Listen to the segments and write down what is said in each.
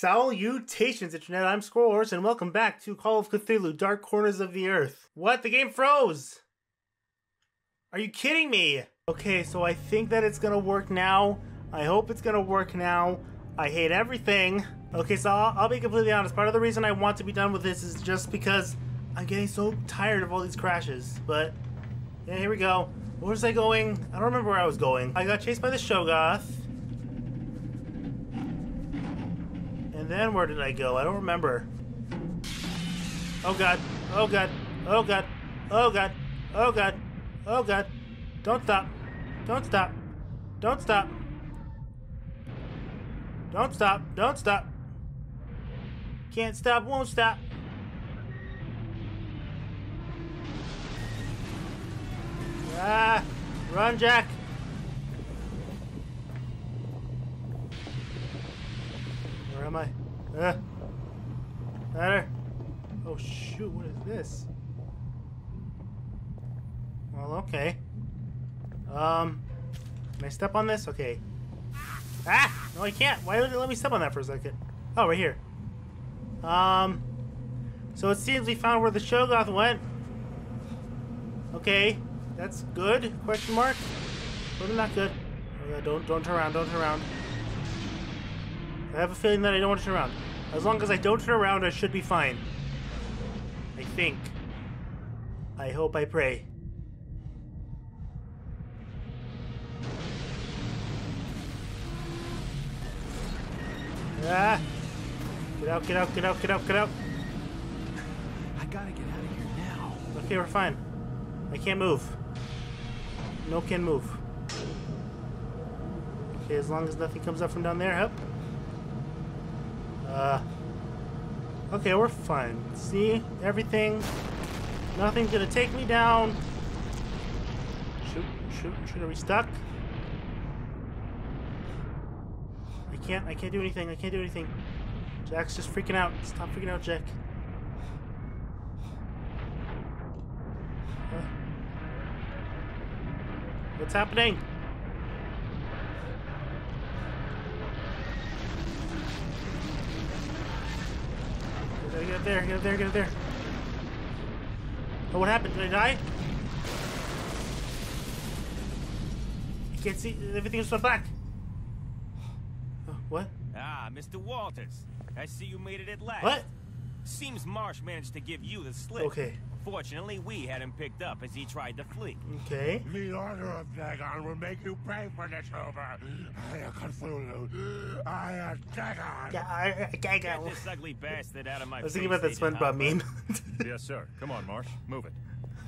Salutations, Internet. I'm SquirrelHorse, and welcome back to Call of Cthulhu: Dark Corners of the Earth. What? The game froze! Are you kidding me? Okay, so I think that it's gonna work now. I hope it's gonna work now. I hate everything. Okay, so I'll be completely honest. Part of the reason I want to be done with this is just because I'm getting so tired of all these crashes. But, yeah, here we go. Where was I going? I don't remember where I was going. I got chased by the Shoggoth. And then where did I go? I don't remember. Oh god. Oh god. Oh god. Oh god. Oh god. Oh god. Don't stop. Don't stop. Don't stop. Don't stop. Don't stop. Can't stop. Won't stop. Ah! Run, Jack! Where am I? Better! Oh shoot, what is this? Well, okay. Can I step on this? Okay. Ah! No, I can't! Why did it let me step on that for a second? Oh, right here. So it seems we found where the Shoggoth went. Okay. That's good? Question mark? Probably not good. Oh, yeah, don't turn around, don't turn around. I have a feeling that I don't want to turn around. As long as I don't turn around, I should be fine. I think. I hope, I pray. Ah! Get out, get out, get out, get out, get out! I gotta get out of here now. Okay, we're fine. I can't move. No can move. Okay, as long as nothing comes up from down there, yep. Okay, we're fine. See? Everything. Nothing's gonna take me down. Shoot, shoot, shoot. Are we stuck? I can't do anything. I can't do anything. Jack's just freaking out. Stop freaking out, Jack. What's happening? I gotta get up there, get up there, get up there. Oh, what happened? Did I die? I can't see. Everything is so black. Oh, what? Ah, Mr. Walters. I see you made it at last. What? Seems Marsh managed to give you the slip. Okay. Fortunately, we had him picked up as he tried to flee. Okay. The Order of Dagon will make you pay for this, Hoover. I am Cthulhu. I am Dagon. Get this ugly bastard out of my face. I was thinking about that SpongeBob meme. Yes, sir. Come on, Marsh. Move it.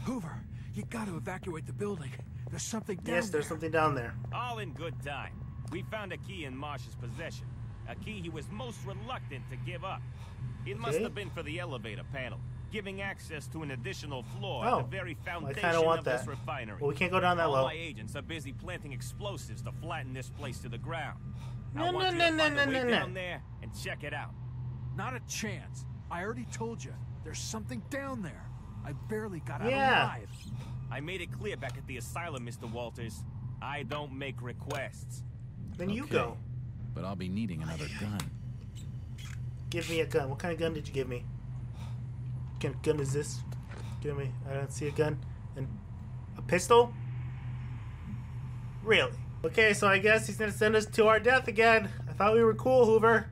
Hoover, you got to evacuate the building. There's something down there. Yes, there's something down there. All in good time. We found a key in Marsh's possession. A key he was most reluctant to give up. It must have been for the elevator panel, giving access to an additional floor at the very foundation of this refinery. Well, we can't go down that low. All my agents are busy planting explosives to flatten this place to the ground. I want you to find a way down there and check it out. Not a chance. I already told you. There's something down there. I barely got out alive. I made it clear back at the asylum, Mr. Walters. I don't make requests. Then you go. But I'll be needing another gun. Give me a gun. What kind of gun did you give me? What gun is this? Give me. I don't see a gun. And a pistol? Really? Okay, so I guess he's gonna send us to our death again. I thought we were cool, Hoover.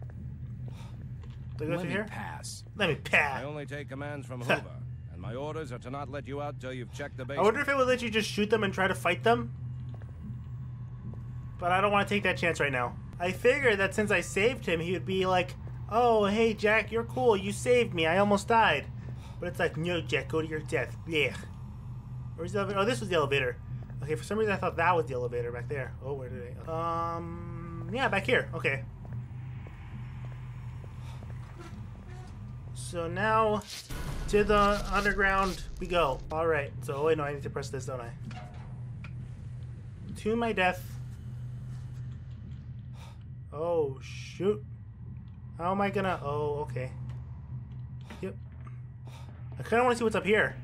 Do we go through here? Let me pass. I only take commands from Hoover, and my orders are to not let you out till you've checked the base. I wonder if it would let you just shoot them and try to fight them. But I don't want to take that chance right now. I figured that since I saved him, he would be like, "Oh, hey Jack, you're cool. You saved me. I almost died." But it's like, no, Jack, go to your death. Yeah. Where's the elevator? Oh, this was the elevator. Okay, for some reason I thought that was the elevator back there. Oh, where did I? Yeah, back here. Okay. So now, to the underground we go. All right. So, oh, wait, no, I need to press this, don't I? To my death. Oh, shoot. How am I gonna? Oh, okay. Yep. I kind of want to see what's up here.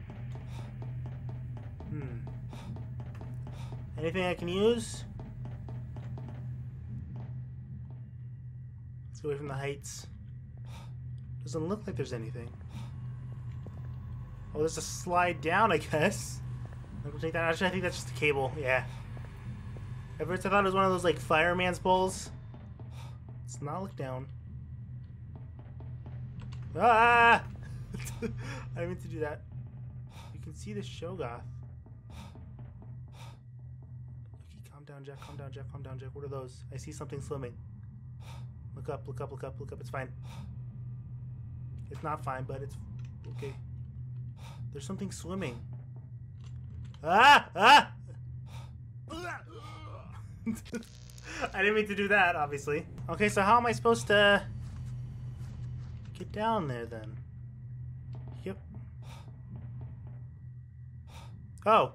Anything I can use? Let's go away from the heights. Doesn't look like there's anything. Oh, there's a slide down, I guess. I'll take that. Actually, I think that's just a cable. Yeah. At first I thought it was one of those, like, fireman's poles. Let's not look down. Ah! I meant to do that. You can see the Shoggoth. Okay, calm down, Jack. Calm down, Jack. Calm down, Jack. What are those? I see something swimming. Look up, look up, look up, look up. It's fine. It's not fine, but it's okay. There's something swimming. Ah! Ah! I didn't mean to do that, obviously. Okay, so how am I supposed to get down there then? Yep. Oh.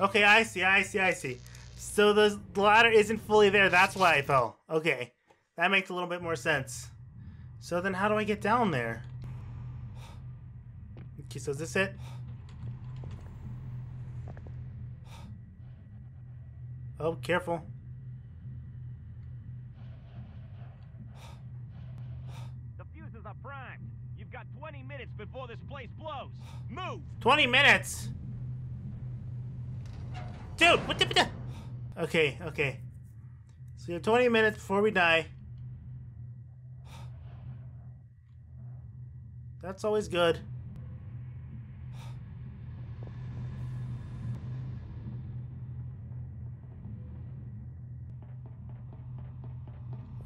Okay, I see, I see, I see. So the ladder isn't fully there, that's why I fell. Okay. That makes a little bit more sense. So then how do I get down there? Okay, so is this it? Oh, careful. The fuses are primed. You've got 20 minutes before this place blows. Move! 20 minutes? Dude, what the... Okay, okay. So you have 20 minutes before we die. That's always good.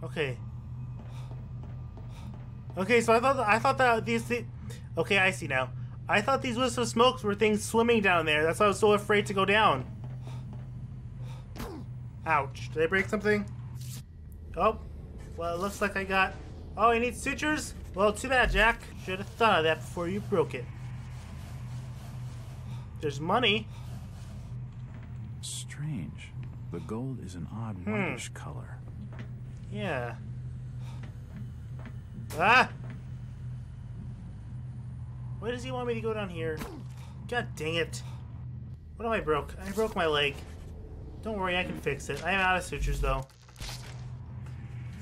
Okay. Okay, so I thought that these things... Okay, I see now. I thought these wisps of smokes were things swimming down there. That's why I was so afraid to go down. Ouch. Did I break something? Oh. Well, it looks like I got... Oh, I need sutures? Well, too bad, Jack. Should have thought of that before you broke it. There's money. Strange. The gold is an odd whitish color. Yeah. Ah! Why does he want me to go down here? God dang it. What am I broke? I broke my leg. Don't worry, I can fix it. I am out of sutures, though.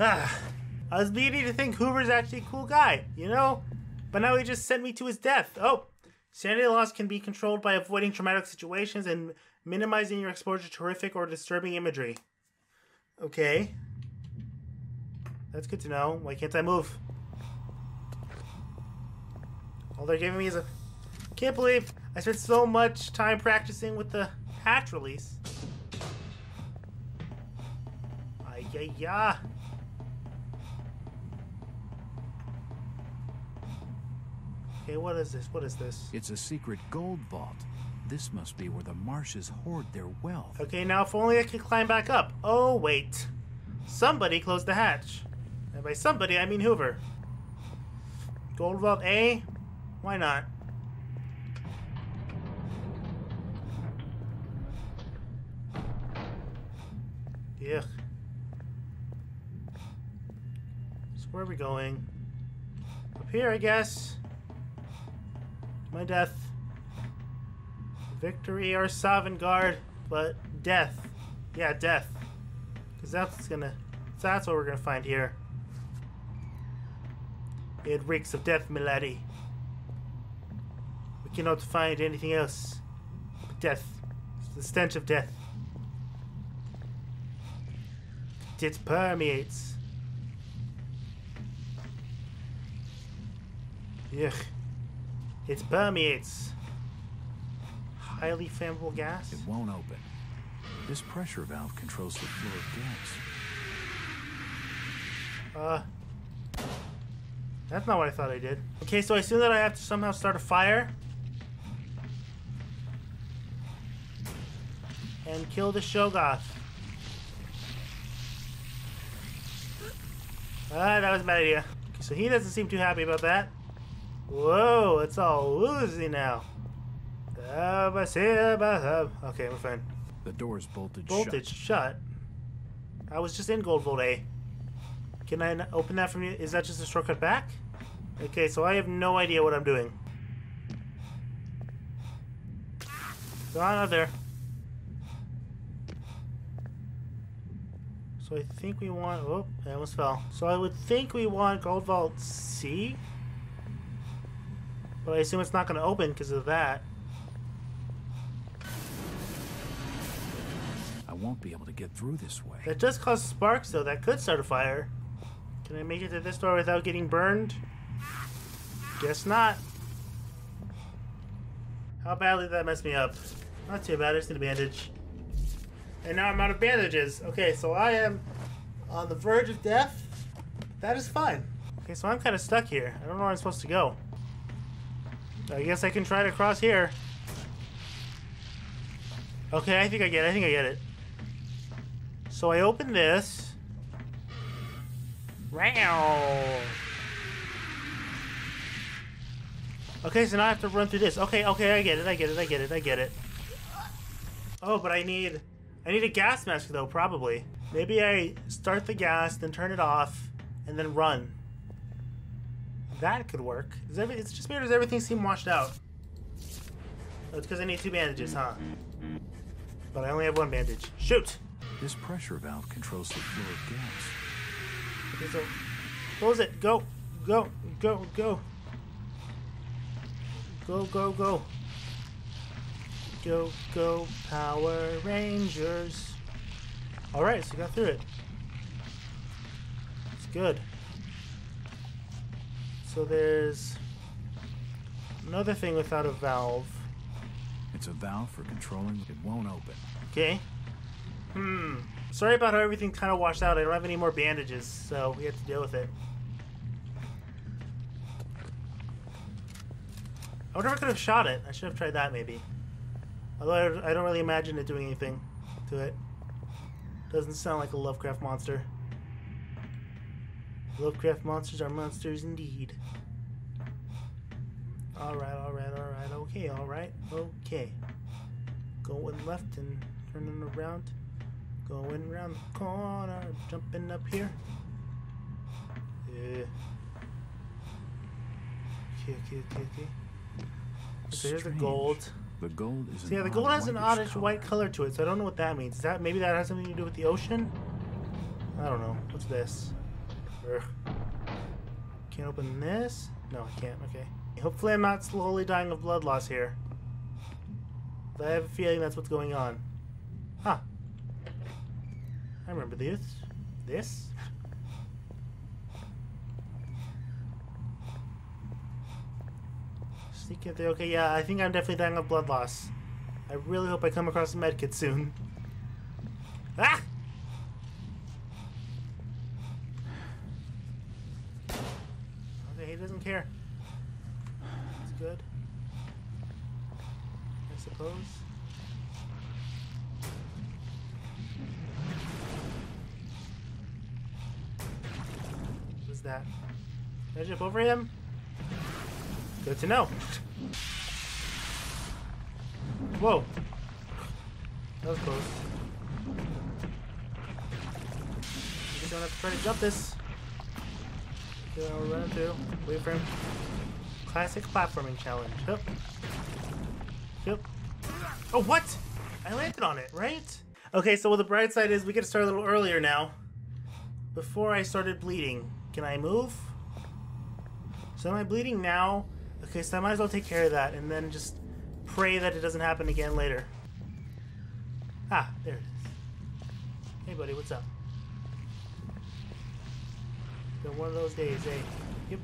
Ah! I was beginning to think Hoover's actually a cool guy, you know? But now he just sent me to his death. Oh! Sanity loss can be controlled by avoiding traumatic situations and minimizing your exposure to horrific or disturbing imagery. Okay. That's good to know. Why can't I move? All they're giving me is a... Can't believe I spent so much time practicing with the hatch release. Ay-ya-ya. Okay, what is this? What is this? It's a secret gold vault. This must be where the Marshes hoard their wealth. Okay, now if only I could climb back up. Oh, wait. Somebody closed the hatch. And by somebody, I mean Hoover. Gold vault A? Why not? Yeah. So where are we going? Up here, I guess. My death. Victory or Sovngarde, but death. Yeah, death. Because that's what we're gonna find here. It reeks of death, milady. We cannot find anything else but death. It's the stench of death. It permeates. Yuck. It permeates. Highly flammable gas. It won't open. This pressure valve controls the flow of gas. That's not what I thought I did. Okay, so I assume that I have to somehow start a fire. And kill the Shoggoth. Ah, that was a bad idea. Okay, so he doesn't seem too happy about that. Whoa, it's all woozy now. Okay, we're fine. The door's bolted shut. I was just in Gold Vault A. Can I open that from you? Is that just a shortcut back? Okay, so I have no idea what I'm doing. Gone out there. So I think we want... Oh, I almost fell. So I would think we want Gold Vault C. But I assume it's not going to open because of that. I won't be able to get through this way. That just caused sparks, though. That could start a fire. Can I make it to this door without getting burned? Guess not. How badly did that mess me up? Not too bad. I just need a bandage. And now I'm out of bandages. Okay, so I am on the verge of death. That is fine. Okay, so I'm kind of stuck here. I don't know where I'm supposed to go. I guess I can try to cross here. Okay, I think I get it. I think I get it. So I open this. Wow. Okay, so now I have to run through this. Okay, I get it. I get it. Oh, but I need a gas mask though, probably. Maybe I start the gas, then turn it off, and then run. That could work. It's just weird. Does everything seem washed out? Oh, it's because I need two bandages, huh? But I only have one bandage. Shoot! This pressure valve controls the flow of gas. Okay, so close it. Go. Go, go, Power Rangers. Alright, so we got through it. It's good. So there's another thing without a valve. It's a valve for controlling, it won't open. Okay. Sorry about how everything kind of washed out. I don't have any more bandages, so we have to deal with it. I wonder if I could have shot it. I should have tried that maybe. Although I don't really imagine it doing anything to it. Doesn't sound like a Lovecraft monster. Lovecraft monsters are monsters indeed. Alright, okay. Going left and turning around. Going around the corner, jumping up here. Yeah. Okay. So here's the gold. The gold is the gold has an oddish white color to it, so I don't know what that means. Maybe that has something to do with the ocean? I don't know. What's this? Ugh. Can't open this? No, I can't. Okay. Hopefully I'm not slowly dying of blood loss here. I have a feeling that's what's going on. Huh. I remember this. This? Okay, yeah, I think I'm definitely dying of blood loss. I really hope I come across a medkit soon. Ah! Okay, he doesn't care. That's good. I suppose. What's that? Did I jump over him? Good to know. Whoa. That was close. You don't have to try to jump this. Okay, I'll run through. Wait for him. Classic platforming challenge. Yep. Oh, what? I landed on it, right? Okay, so well, the bright side is we get to start a little earlier now. Before I started bleeding. Can I move? So am I bleeding now? Okay, so I might as well take care of that and then just pray that it doesn't happen again later. Ah, there it is. Hey, buddy, what's up? Been one of those days, eh? Yep.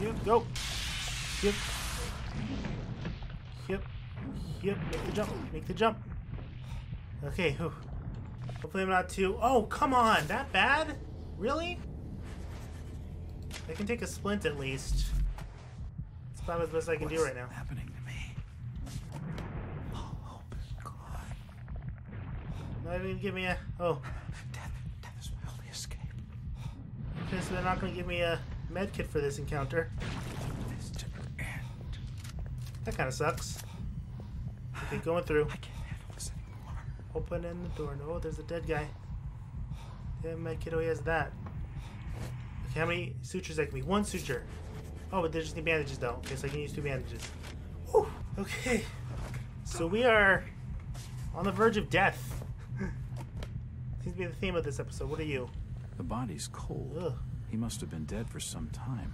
Yep, go. Yep. Yep. Yep, make the jump. Make the jump. Okay, whew. Hopefully I'm not too... Oh, come on! That bad? Really? I can take a splint at least. It's about as best I can do right now. What's happening to me? Oh God! Not even give me a death is my only escape. Okay, so they're not going to give me a med kit for this encounter. This to end. That kind of sucks. Okay, going through. I can't handle this anymore. Opening the door. No, there's a dead guy. That med kit. Oh, he has that. How many sutures that can be? One suture. Oh, but there's just the bandages though. Okay, so I can use two bandages. Whew. Okay. So we are on the verge of death. Seems to be the theme of this episode. What are you? The body's cold. Ugh. He must have been dead for some time.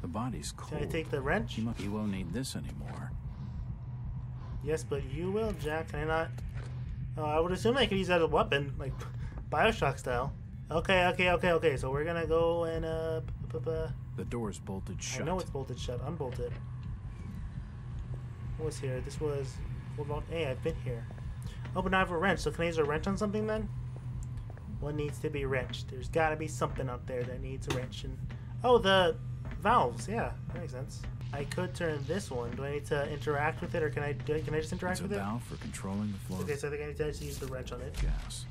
The body's cold. Can I take the wrench? He won't need this anymore. Yes, but you will, Jack. Can I not? I would assume I could use that as a weapon, like Bioshock style. Okay. So we're gonna go and The door's bolted shut. I know it's bolted shut. Unbolt it. What was here? This was. Hey, I've been here. Oh, but now I have a wrench. So can I use a wrench on something then? What needs to be wrenched? There's got to be something up there that needs a wrench. And oh, the valves. Yeah, that makes sense. I could turn this one. Do I need to interact with it, or can I just interact with it? It's a valve for controlling the flow. Okay, so I think I need to just use the wrench on it. Yes.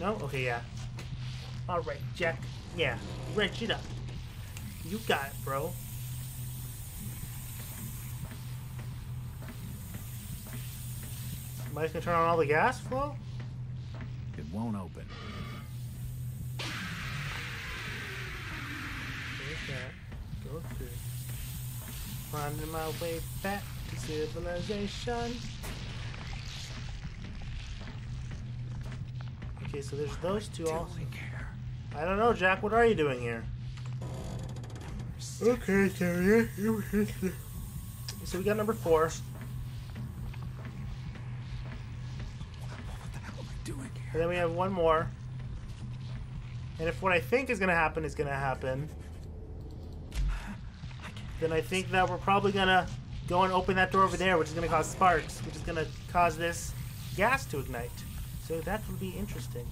No? Okay, yeah. All right, Jack. Yeah, wrench it up. You got it, bro. Am I just gonna turn on all the gas flow? It won't open. Go through. Finding my way back to civilization. Okay, so there's those two also. I don't know, Jack. What are you doing here? Okay, Terry. So we got number 4. And then we have one more. And if what I think is gonna happen is gonna happen, then I think that we're probably gonna go and open that door over there, which is gonna cause sparks, which is gonna cause this gas to ignite. So that would be interesting.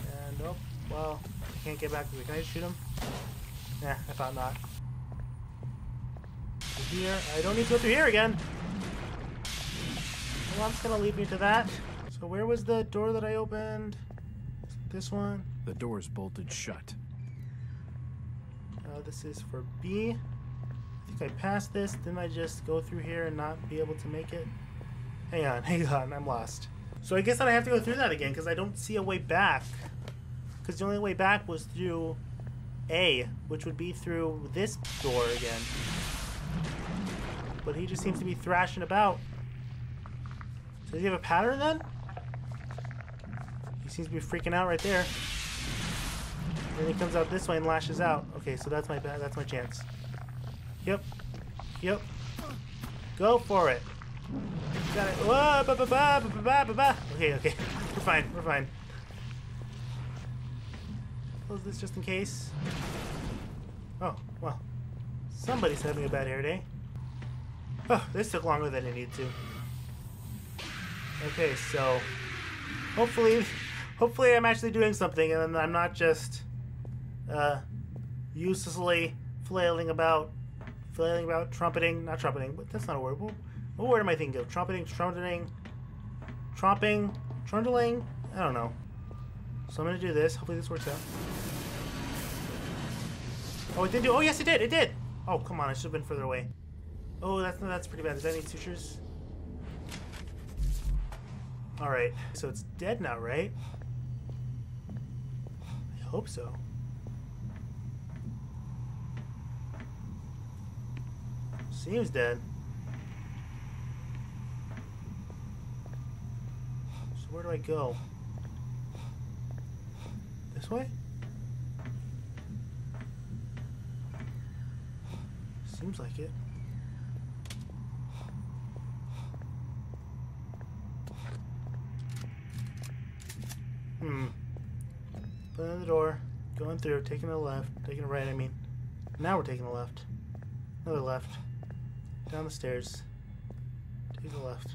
And nope. Well, I can't get back to it. Can I just shoot him? Nah, I thought not. Here, I don't need to go through here again. Well, I'm just gonna leave you to that. So where was the door that I opened? This one? The door's bolted shut. This is for B. I think I passed this. Didn't I just go through here and not be able to make it? Hang on. I'm lost. So I guess I have to go through that again because I don't see a way back. Because the only way back was through A, which would be through this door again. But he just seems to be thrashing about. So does he have a pattern then? He seems to be freaking out right there. And then he comes out this way and lashes out. Okay, so that's my chance. Yep. Go for it. Got it. Whoa, ba-ba-ba. Okay. We're fine. Close this just in case. Oh, well. Somebody's having a bad hair day. Oh, this took longer than it needed to. Okay, so hopefully I'm actually doing something and I'm not just uselessly flailing about, trumpeting, but that's not a word. What word am I thinking of? Trundling? I don't know. So I'm gonna do this. Hopefully this works out. Oh, it didn't do. Oh yes, it did. Oh, come on, I should have been further away. Oh, that's pretty bad. Does that need sutures? Alright, so it's dead now, right? I hope so. Seems dead. So where do I go? This way? Seems like it. Put in the door, going through, taking a right, I mean. Now we're taking a left. Another left. Down the stairs. Take the left.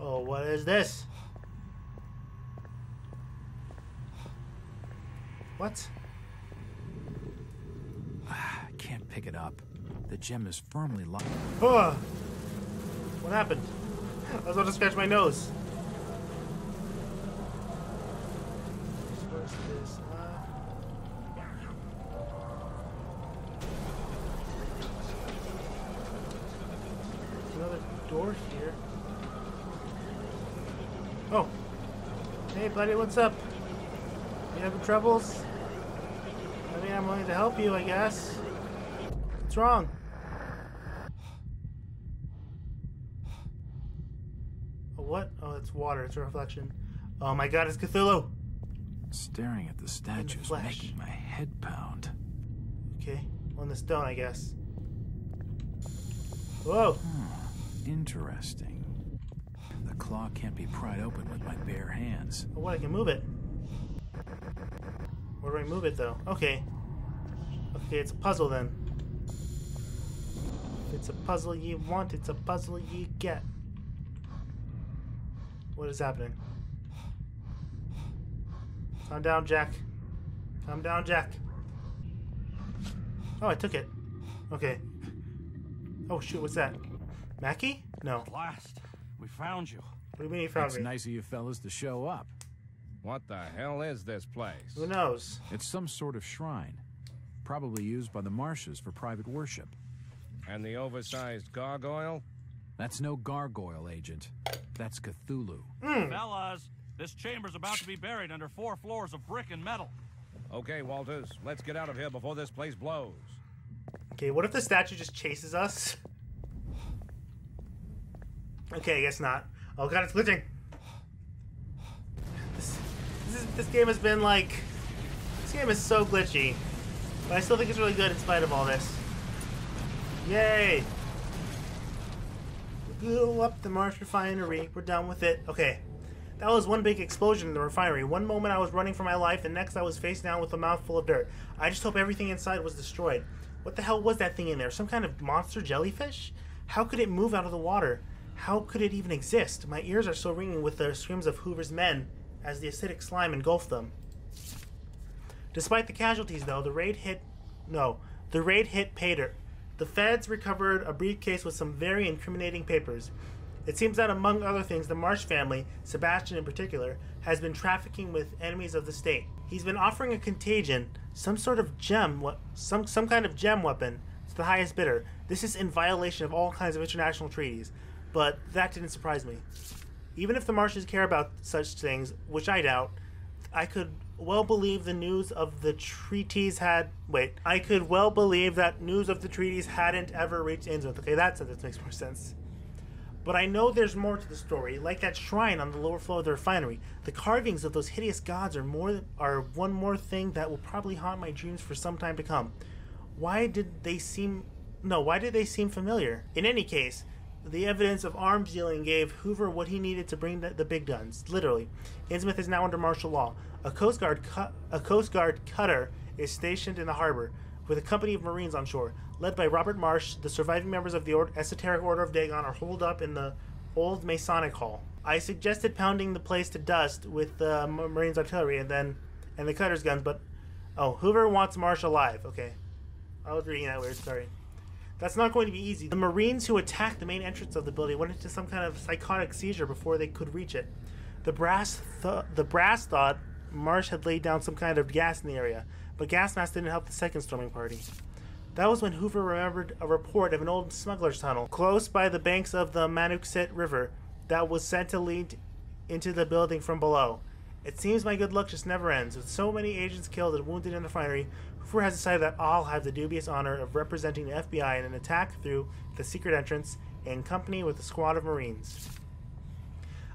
Oh, what is this? What? I can't pick it up. The gem is firmly locked. Oh! What happened? I was about to scratch my nose. This another door here. Oh, hey buddy, what's up? You having troubles? I mean, I'm willing to help you, I guess. What's wrong? Oh, what? Oh, it's water. It's a reflection. Oh my god, it's Cthulhu! Staring at the statue's making my head pound. Okay. On the stone, I guess. Whoa! Interesting. The claw can't be pried open with my bare hands. Oh, what? I can move it. Where do I move it, though? Okay. Okay, it's a puzzle, then. If it's a puzzle you want, it's a puzzle you get. What is happening? Calm down, Jack. Calm down, Jack. Oh, I took it. Okay. Oh, shoot, what's that? Mackie? No. At last, we found you. What do you mean you found me? It's nice of you fellas to show up. What the hell is this place? Who knows? It's some sort of shrine. Probably used by the Marshes for private worship. And the oversized gargoyle? That's no gargoyle, Agent. That's Cthulhu. Fellas, this chamber's about to be buried under 4 floors of brick and metal. Okay, Walters, let's get out of here before this place blows. Okay, what if the statue just chases us? Okay, I guess not. Oh god, it's glitching! This game has been like... This game is so glitchy. But I still think it's really good in spite of all this. Yay! We blew up the Marsh refinery. We're done with it. Okay. That was one big explosion in the refinery. One moment I was running for my life, and next I was face down with a mouthful of dirt. I just hope everything inside was destroyed. What the hell was that thing in there? Some kind of monster jellyfish? How could it move out of the water? How could it even exist? My ears are still ringing with the screams of Hoover's men as the acidic slime engulfed them. Despite the casualties, though, the raid hit pay dirt. The feds recovered a briefcase with some very incriminating papers. It seems that, among other things, the Marsh family, Sebastian in particular, has been trafficking with enemies of the state. He's been offering a contagion, some sort of gem, some kind of gem weapon, to the highest bidder. This is in violation of all kinds of international treaties, but that didn't surprise me. Even if the Marshes care about such things, which I doubt, I could well believe the news of the treaties had... Wait. I could well believe that news of the treaties hadn't ever reached Ainsworth. Okay, that sentence makes more sense. But I know there's more to the story, like that shrine on the lower floor of the refinery. The carvings of those hideous gods are one more thing that will probably haunt my dreams for some time to come. Why did they seem familiar? In any case, the evidence of arms dealing gave Hoover what he needed to bring the big guns. Literally, Innsmouth is now under martial law. A Coast Guard cutter is stationed in the harbor, with a company of Marines on shore. Led by Robert Marsh, the surviving members of the Esoteric Order of Dagon are holed up in the old Masonic Hall. I suggested pounding the place to dust with the Marines' artillery and the cutter's guns, but... Oh, Hoover wants Marsh alive. Okay. I was reading that weird, sorry. That's not going to be easy. The Marines who attacked the main entrance of the building went into some kind of psychotic seizure before they could reach it. The brass thought Marsh had laid down some kind of gas in the area, but gas masks didn't help the second storming party. That was when Hoover remembered a report of an old smuggler's tunnel close by the banks of the Manuxet River that was said to lead into the building from below. It seems my good luck just never ends. With so many agents killed and wounded in the refinery, Hoover has decided that I'll have the dubious honor of representing the FBI in an attack through the secret entrance in company with a squad of Marines.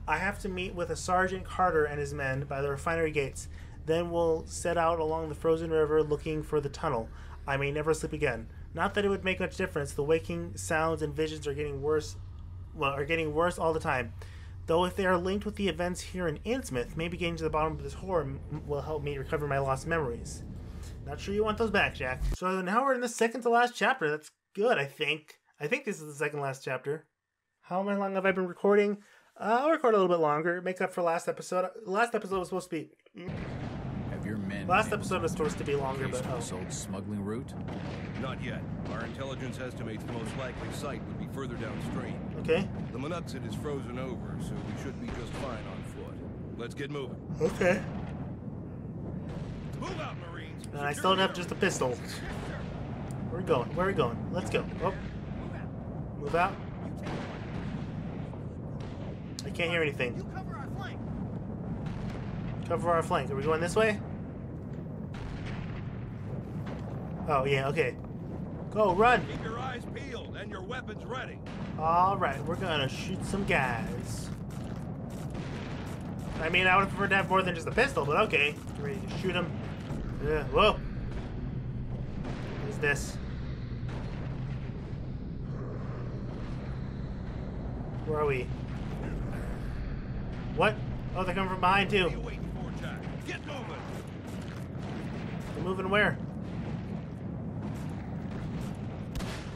I have to meet with a Sergeant Carter and his men by the refinery gates. Then we'll set out along the frozen river looking for the tunnel. I may never sleep again. Not that it would make much difference. The waking sounds and visions are getting worse. Well, are getting worse all the time. Though if they are linked with the events here in Innsmouth, maybe getting to the bottom of this horror will help me recover my lost memories. Not sure you want those back, Jack. So now we're in the second to last chapter. That's good, I think. I think this is the second last chapter. How long have I been recording? I'll record a little bit longer. Make up for last episode. Last episode was supposed to be... Last episode was supposed to be longer, but oh. Smuggling route? Not yet. Our intelligence estimates the most likely site would be further downstream. Okay. The Minuxid is frozen over, so we should be just fine on foot. Let's get moving. Okay. Move out, Marines. And I still have just a pistol. Where are we going? Where are we going? Let's go. Oh. Move out. I can't hear anything. You cover our flank. Cover our flank. Are we going this way? Oh, yeah, okay. Go, run! Keep your eyes peeled and your weapons ready. Alright, we're gonna shoot some guys. I mean, I would prefer to have more than just a pistol, but okay. Get ready to shoot him. Whoa. What is this? Where are we? What? Oh, they're coming from behind, too. Get moving. They're moving where?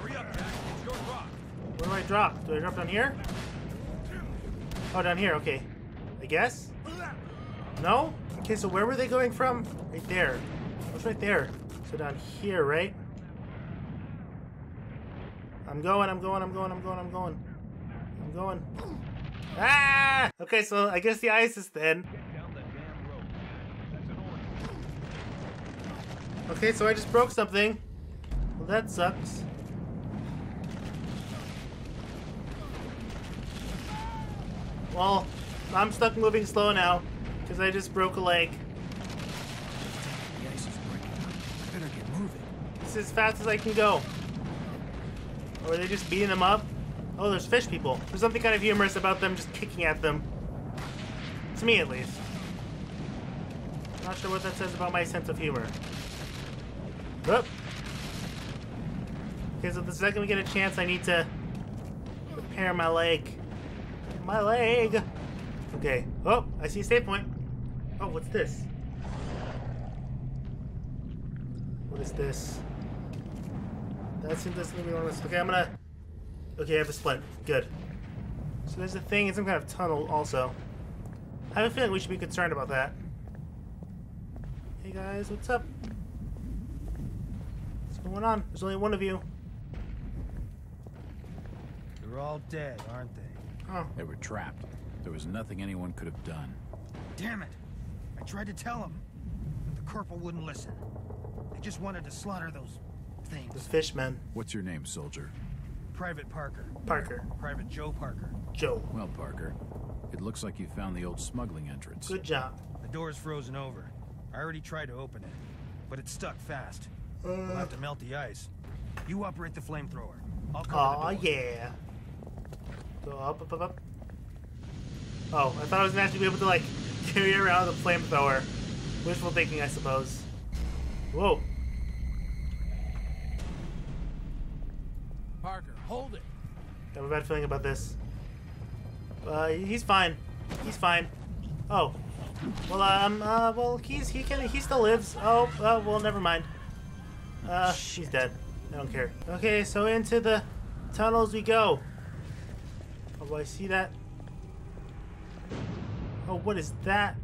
Hurry up, Jack. It's your drop. Where do I drop? Do I drop down here? Oh, down here. Okay. I guess? No? Okay, so where were they going from? Right there. What's right there? So down here, right? I'm going. Ah! Okay, so I guess the ice is thin. Okay, so I just broke something. Well, that sucks. Well, I'm stuck moving slow now because I just broke a leg. The ice is breaking. I better get moving. This is as fast as I can go. Or are they just beating them up? Oh, there's fish people. There's something kind of humorous about them just kicking at them. To me, at least. Not sure what that says about my sense of humor. Whoop. Okay, so the second we get a chance, I need to repair my leg. My leg! Okay. Oh, I see a save point. Oh, what's this? What is this? That seems like something we want to... Okay, I'm gonna... Okay, I have a split. Good. So there's a thing in some kind of tunnel also. I have a feeling we should be concerned about that. Hey guys, what's up? What's going on? There's only one of you. They're all dead, aren't they? Oh. They were trapped. There was nothing anyone could have done. Damn it! I tried to tell them, but the corporal wouldn't listen. They just wanted to slaughter those things. Those fishmen. What's your name, soldier? Private Parker. Private Joe Parker. Joe. Well, Parker, it looks like you found the old smuggling entrance. Good job. The door's frozen over. I already tried to open it, but it's stuck fast. We'll have to melt the ice. You operate the flamethrower. I'll cover the door. Yeah. Go up. Oh, I thought I was gonna have to be able to, like, carry around the flamethrower. Wishful thinking, I suppose. Whoa. Parker, hold it. I have a bad feeling about this. He's fine. He's fine. Oh. Well, well, he still lives. Oh, well, never mind. She's dead. I don't care. Okay, so into the tunnels we go. Oh, do I see that? Oh, what is that?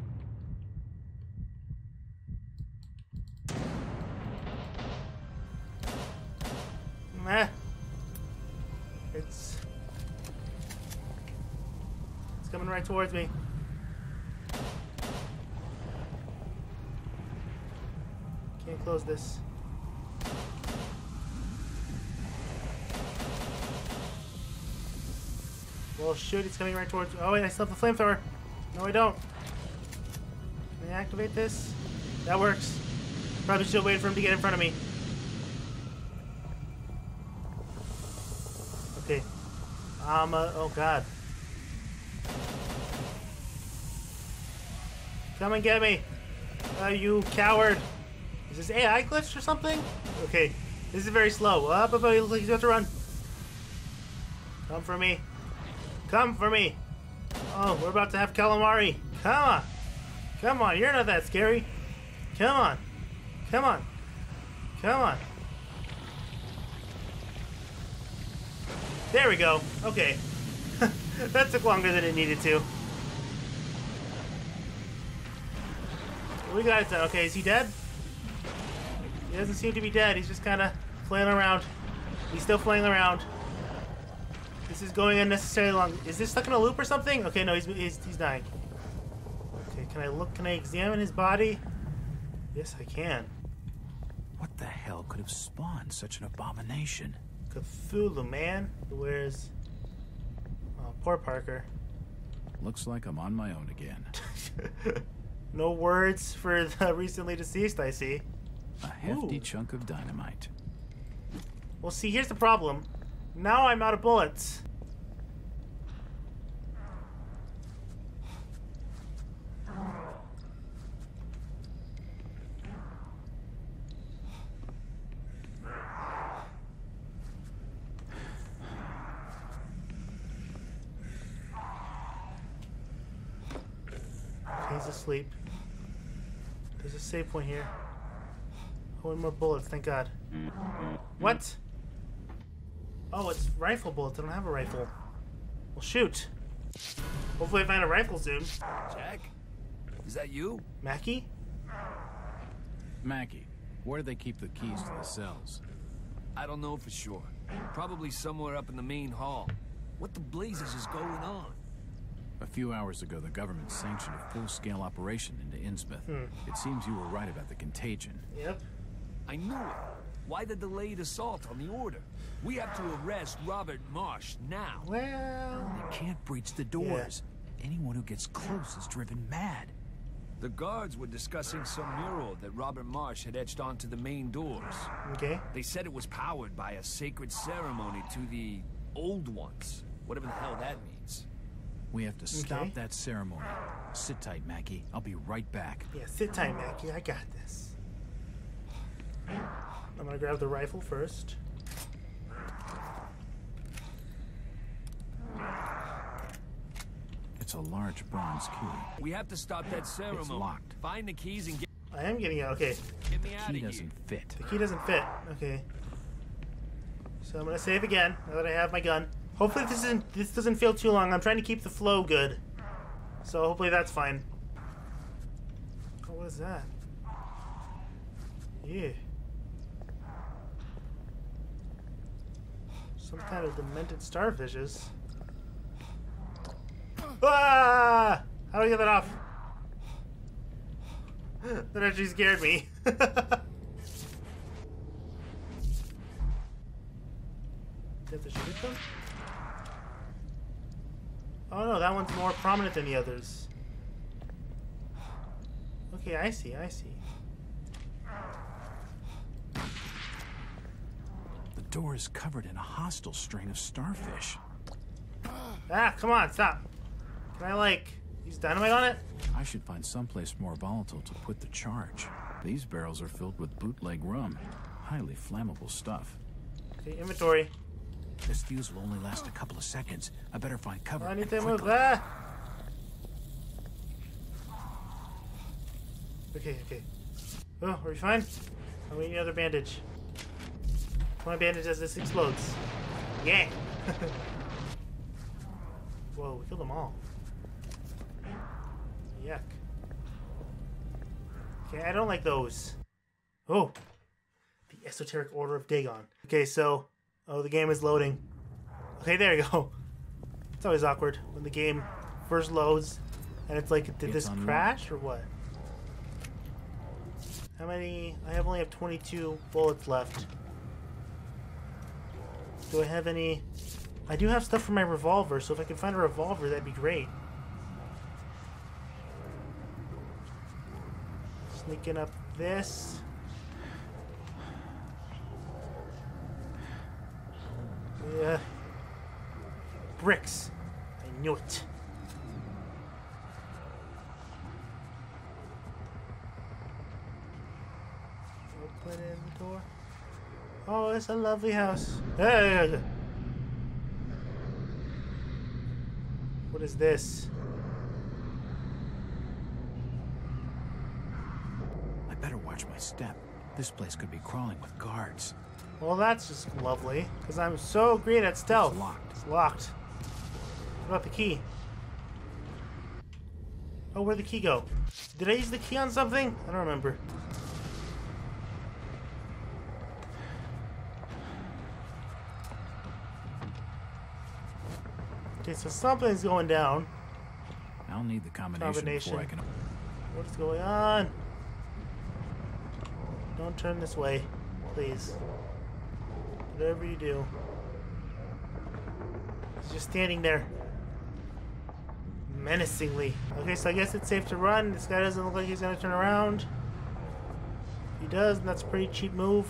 Meh. It's coming right towards me. Can't close this. Well, shoot, it's coming right towards me. Oh, wait, I still have the flamethrower. No, I don't. Can I activate this? That works. Probably should wait for him to get in front of me. Okay. Oh god. Come and get me! You coward! Is this AI glitched or something? Okay. This is very slow. But he looks like he's about to run. Come for me. Come for me! Oh, we're about to have calamari. Come on! Come on, you're not that scary. Come on! Come on! Come on! There we go. Okay. That took longer than it needed to. We got it done. Okay, is he dead? He doesn't seem to be dead. He's just kind of flailing around. He's still flailing around. This is going unnecessarily long. Is this stuck in a loop or something? Okay, no, he's dying. Okay, can I look? Can I examine his body? Yes, I can. What the hell could have spawned such an abomination? Cthulhu, man. Where's... Oh, poor Parker. Looks like I'm on my own again. No words for the recently deceased, I see. A hefty chunk of dynamite. Well, see, here's the problem. Now I'm out of bullets. He's asleep. There's a save point here. Oh, one more bullet, thank God. What? Oh, it's rifle bullets. I don't have a rifle. Well, shoot. Hopefully I find a rifle soon. Jack? Is that you? Mackie? Mackie, where do they keep the keys to the cells? I don't know for sure. Probably somewhere up in the main hall. What the blazes is going on? A few hours ago, the government sanctioned a full-scale operation into Innsmouth. It seems you were right about the contagion. Yep. I knew it. Why the delayed assault on the order? We have to arrest Robert Marsh now. Well... they can't breach the doors. Yeah. Anyone who gets close is driven mad. The guards were discussing some mural that Robert Marsh had etched onto the main doors. Okay. They said it was powered by a sacred ceremony to the old ones. Whatever the hell that means. We have to stop that ceremony. Sit tight, Mackie. I'll be right back. Yeah, sit tight, Mackie. I got this. I'm gonna grab the rifle first. It's a large bronze key. We have to stop that ceremony. It's locked. Find the keys and get... I am getting out. Okay. Get me out of here. The key doesn't fit. The key doesn't fit. Okay. So I'm gonna save again now that I have my gun. Hopefully this isn't. This doesn't feel too long. I'm trying to keep the flow good. So hopefully that's fine. Oh, what is that? Yeah. Some kind of demented starfishes. Ah! How do I get that off? That actually scared me. Did I have to shoot them? Oh no, that one's more prominent than the others. Okay, I see, I see. The door is covered in a hostile strain of starfish. Ah, come on, stop. Can I, like, use dynamite on it? I should find someplace more volatile to put the charge. These barrels are filled with bootleg rum. Highly flammable stuff. Okay, inventory. This fuse will only last a couple of seconds. I better find cover. I need to move that. Okay, okay. Oh, are we fine? I need another bandage. My bandage as this explodes. Yeah! Whoa, we killed them all. Yuck. Okay, I don't like those. Oh! The Esoteric Order of Dagon. Okay, so... oh, the game is loading. Okay, there you go. It's always awkward when the game first loads and it's like, did this crash or what? How many? I have only have 22 bullets left. Do I have any? I do have stuff for my revolver, so if I can find a revolver, that'd be great. Sneaking up this. Yeah. Bricks. I knew it. Open the door. Oh, it's a lovely house. Hey! What is this? I better watch my step. This place could be crawling with guards. Well, that's just lovely, because I'm so great at stealth. It's locked. It's locked. What about the key? Oh, where'd the key go? Did I use the key on something? I don't remember. Okay, so something's going down. I'll need the combination before I can... What's going on? Don't turn this way, please. Whatever you do. He's just standing there. Menacingly. Okay, so I guess it's safe to run. This guy doesn't look like he's gonna turn around. He does, and that's a pretty cheap move.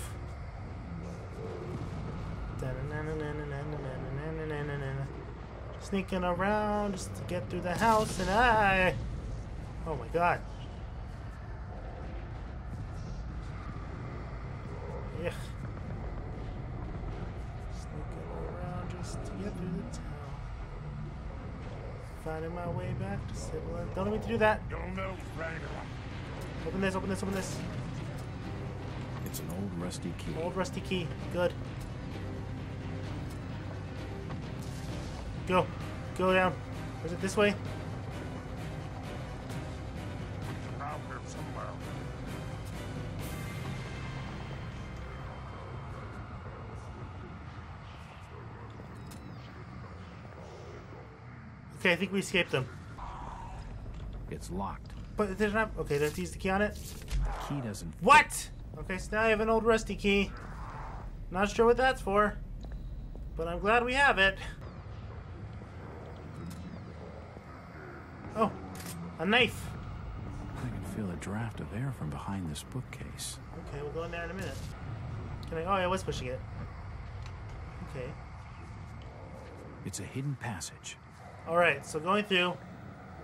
Sneaking around just to get through the house, and I... oh my God. Yeah. Sneaking around just to get through the town. Finding my way back to civilization. Don't let me do that. You'll know, Raider. Open this, open this, open this. It's an old rusty key. Old rusty key. Good. Go. Go down. Was it this way? Out here somewhere. Okay, I think we escaped them. It's locked. But there's not. Okay, let's use the key on it. The key doesn't. What? Fit. Okay, so now I have an old rusty key. Not sure what that's for, but I'm glad we have it. Oh, a knife. I can feel a draft of air from behind this bookcase. Okay, we'll go in there in a minute. Can I? Oh, I was pushing it. Okay. It's a hidden passage. All right, so going through.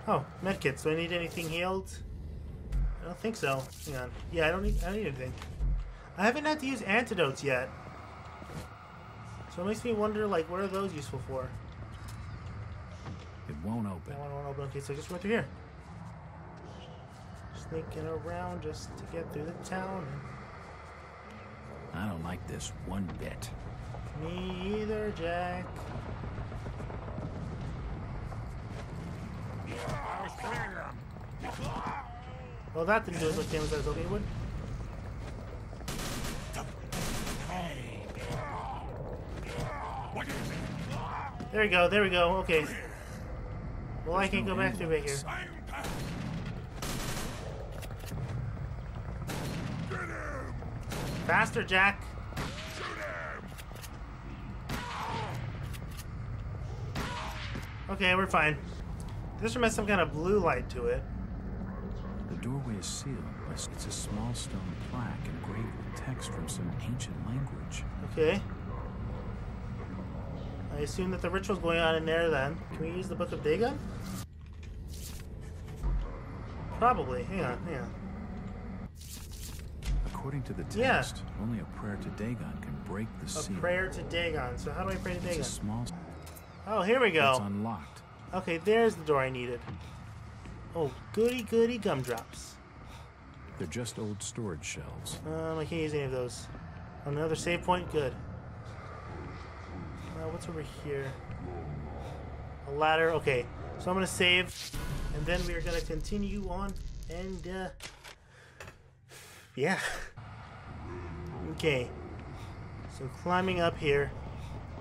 Oh, medkits. Do I need anything healed? I don't think so. Hang on. Yeah, I don't need anything. I haven't had to use antidotes yet. So it makes me wonder, like, what are those useful for? It won't open. That one won't open. Okay, so I just went through here. Sneaking around just to get through the town. I don't like this one bit. Me either, Jack. Well, that didn't do as much damage as I was hoping it would. There we go, there we go, okay. Well, I can go back through right here. Faster, Jack! Okay, we're fine. This room has some kind of blue light to it. The doorway is sealed. It's a small stone plaque engraved with text from some ancient language. Okay. I assume that the ritual's going on in there then. Can we use the Book of Dagon? Probably. Hang on, hang on. According to the text, only a prayer to Dagon can break the seal. A prayer to Dagon. So how do I pray to Dagon? It's a small... Oh, here we go. It's unlocked. Okay, there's the door I needed. Oh, goody goody gumdrops. They're just old storage shelves. I can't use any of those. Another save point? Good. What's over here? A ladder. Okay, so I'm going to save, and then we are going to continue on, and, yeah. Okay. So climbing up here,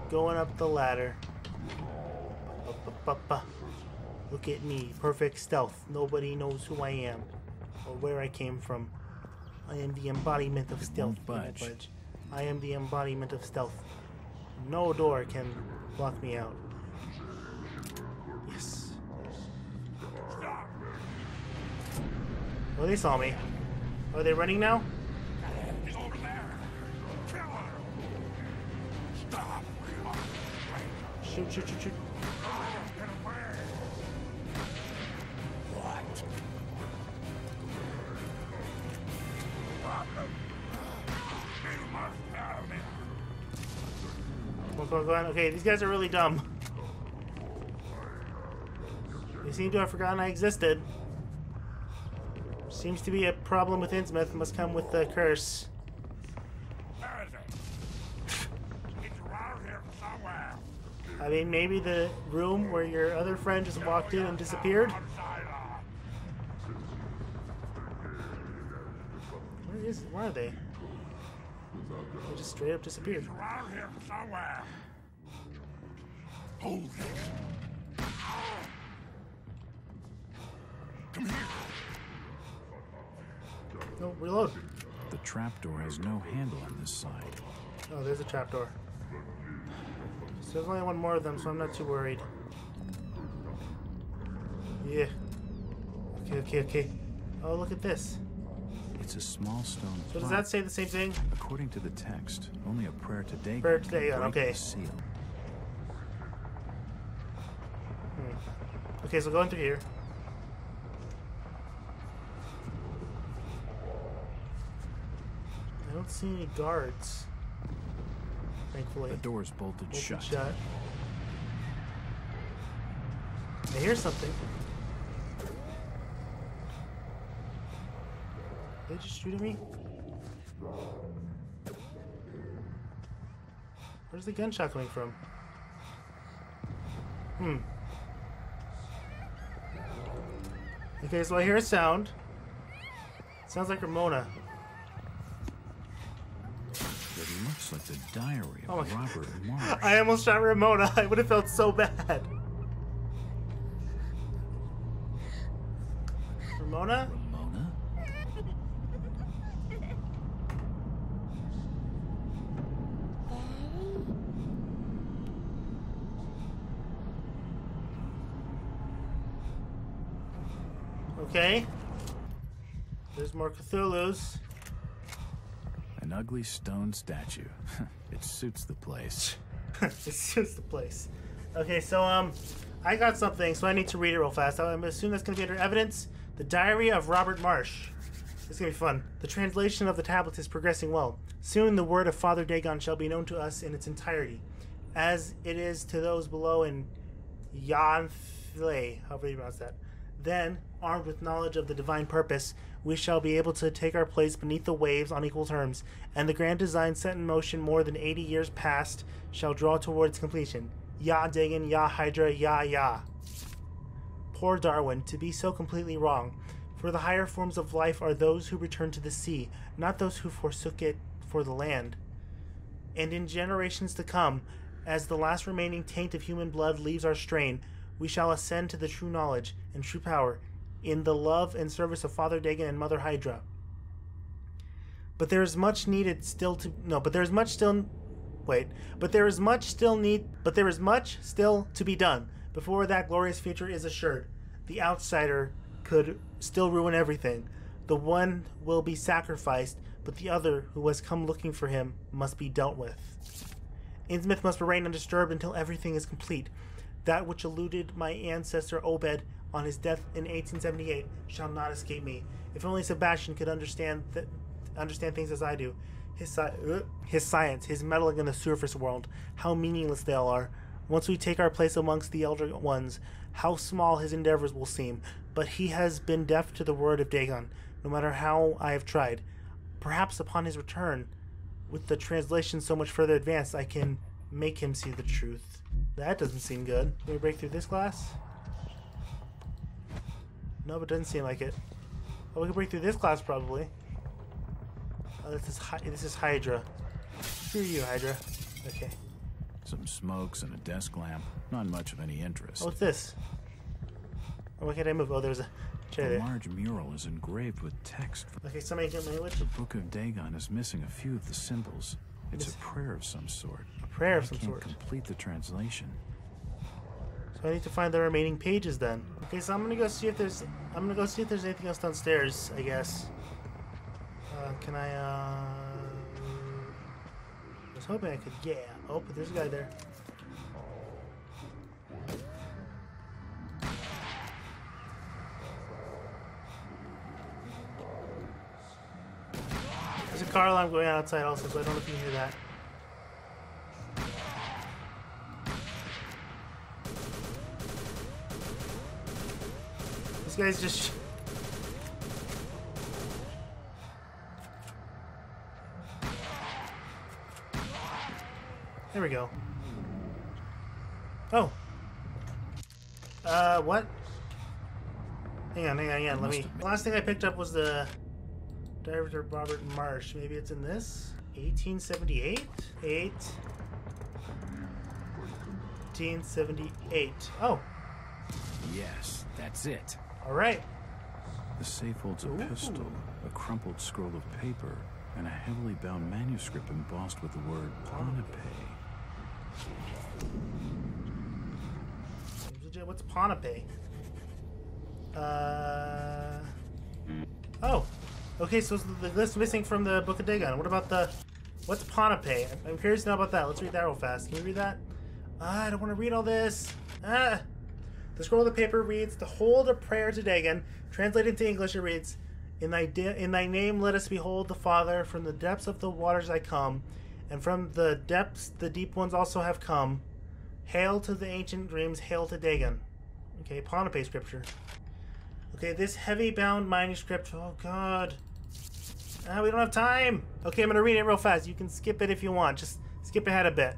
going up the ladder. Look at me. Perfect stealth. Nobody knows who I am or where I came from. I am the embodiment of stealth. Budge. I am the embodiment of stealth. No door can block me out. Yes. Well, they saw me. Are they running now? He's over there. Kill her. Stop. Shoot, shoot, shoot, shoot. Okay, these guys are really dumb. They seem to have forgotten I existed. Seems to be a problem with Innsmouth. Must come with the curse. I mean, maybe the room where your other friend just walked in and disappeared? Where is it? Where are they? They just straight up disappeared. He's around here somewhere. Hold it. Come here. No, reload. The trapdoor has no handle on this side. Oh, there's a trapdoor. So there's only one more of them, so I'm not too worried. Yeah. Okay, okay, okay. Oh, look at this. It's a small stone plaque. So does that say the same thing? According to the text, only a prayer to Dagon. Prayer to Dagon, okay. Seal. Hmm. Okay, so going through here. I don't see any guards. Thankfully. The door's bolted shut. I hear something. Did they just shoot at me? Where's the gunshot coming from? Hmm. Okay, so I hear a sound. It sounds like Ramona. It looks like the diary of Robert Marsh. I almost shot Ramona. I would have felt so bad. Ramona? Ramona? Okay. There's more Cthulhus. An ugly stone statue. It suits the place. It suits the place. Okay, so I got something, so I need to read it real fast. I'm assuming that's gonna be under evidence. The Diary of Robert Marsh. It's gonna be fun. The translation of the tablets is progressing well. Soon the word of Father Dagon shall be known to us in its entirety, as it is to those below in Yanthlay. However you pronounce that. Then, armed with knowledge of the divine purpose, we shall be able to take our place beneath the waves on equal terms, and the grand design set in motion more than 80 years past shall draw towards completion. Ya Dagon, ya Hydra, ya ya. Poor Darwin, to be so completely wrong. For the higher forms of life are those who return to the sea, not those who forsook it for the land. And in generations to come, as the last remaining taint of human blood leaves our strain, we shall ascend to the true knowledge and true power in the love and service of Father Dagon and Mother Hydra. But there is much needed still to no. But there is much still, wait. But there is much still need. But there is much still to be done before that glorious future is assured. The outsider could still ruin everything. The one will be sacrificed, but the other who has come looking for him must be dealt with. Innsmouth must remain undisturbed until everything is complete. That which eluded my ancestor Obed on his death in 1878 shall not escape me. If only Sebastian could understand things as I do. His science, his meddling in the surface world, how meaningless they all are. Once we take our place amongst the elder ones, how small his endeavors will seem. But he has been deaf to the word of Dagon, no matter how I have tried. Perhaps upon his return, with the translation so much further advanced, I can make him see the truth. That doesn't seem good. Can we break through this glass? No, but it doesn't seem like it. Oh, we can break through this glass probably. Oh, this is Hydra. Screw you, Hydra. Okay. Some smokes and a desk lamp. Not much of any interest. Oh, what's this? Oh, why can't I move? Oh, there's a chair there. A large mural is engraved with text. Okay, somebody get language. The Book of Dagon is missing a few of the symbols. It's a prayer of some sort. A prayer of some sort. I can't complete the translation. So I need to find the remaining pages then. Okay, so I'm gonna go see if there's anything else downstairs, I guess. Can I? I was hoping I could. Yeah. Oh, but there's a guy there. There's a car alarm going on outside also, so I don't know if you can hear that. This guy's just... There we go. Oh. What? Hang on, let me... The last thing I picked up was the... Director Robert Marsh. Maybe it's in this? 1878? 1878. Oh. Yes, that's it. All right. The safe holds a pistol, a crumpled scroll of paper, and a heavily bound manuscript embossed with the word Ponape. What's Ponape? Oh. Okay, so the list missing from the Book of Dagon. What about the... What's Ponape? I'm curious to know about that. Let's read that real fast. Can we read that? I don't want to read all this. Ah! The scroll of the paper reads, "To hold a prayer to Dagon." Translated into English, it reads, In thy name let us behold the Father. From the depths of the waters I come, and from the depths the deep ones also have come. Hail to the ancient dreams, hail to Dagon. Okay, Ponape scripture. Okay, this heavy-bound manuscript. Oh, God. Ah, we don't have time. Okay, I'm going to read it real fast. You can skip it if you want. Just skip ahead a bit.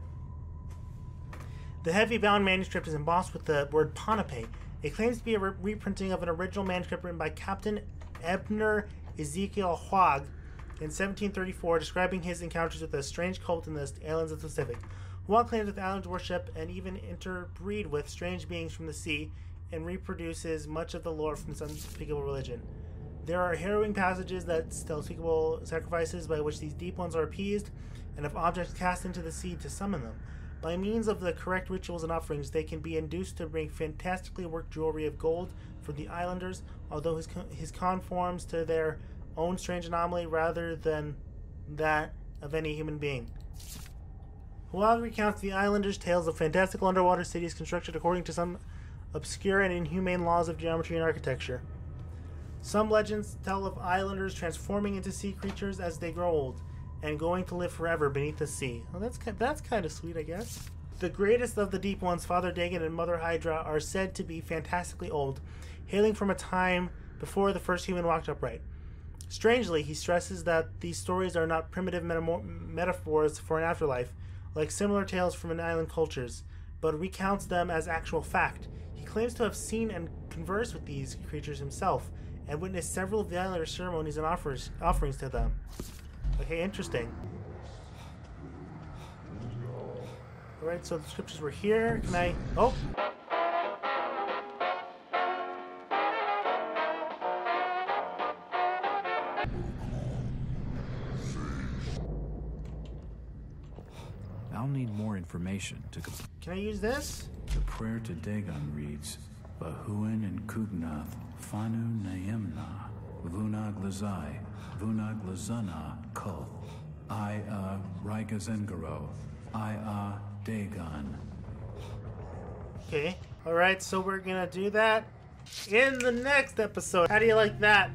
The heavy-bound manuscript is embossed with the word Ponape. It claims to be a reprinting of an original manuscript written by Captain Ebner Ezekiel Huag in 1734, describing his encounters with a strange cult in the islands of the Pacific. Huag claims that the islands worship and even interbreed with strange beings from the sea, and reproduces much of the lore from this unspeakable religion. There are harrowing passages that tell unspeakable sacrifices by which these deep ones are appeased, and of objects cast into the sea to summon them. By means of the correct rituals and offerings, they can be induced to bring fantastically worked jewelry of gold for the islanders, although his conforms to their own strange anomaly rather than that of any human being. Huag recounts the islanders' tales of fantastical underwater cities constructed according to some obscure and inhumane laws of geometry and architecture. Some legends tell of islanders transforming into sea creatures as they grow old, and going to live forever beneath the sea. Well, that's kind of sweet, I guess. The greatest of the deep ones, Father Dagon and Mother Hydra, are said to be fantastically old, hailing from a time before the first human walked upright. Strangely, he stresses that these stories are not primitive metaphors for an afterlife, like similar tales from an island cultures, but recounts them as actual fact. He claims to have seen and conversed with these creatures himself, and witnessed several of the islander ceremonies and offerings to them. Okay, interesting. Alright, so the scriptures were here. Can I... Oh! I'll need more information to... Can I use this? The prayer to Dagon reads, Bahuin and Kugnath, Fanu Naemna, Vunaglazai, Vunaglazana Kul, I-a Rigazengaro, I-a Dagon. Okay, alright, so we're gonna do that in the next episode. How do you like that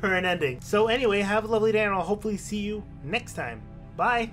for an ending? So anyway, have a lovely day and I'll hopefully see you next time. Bye!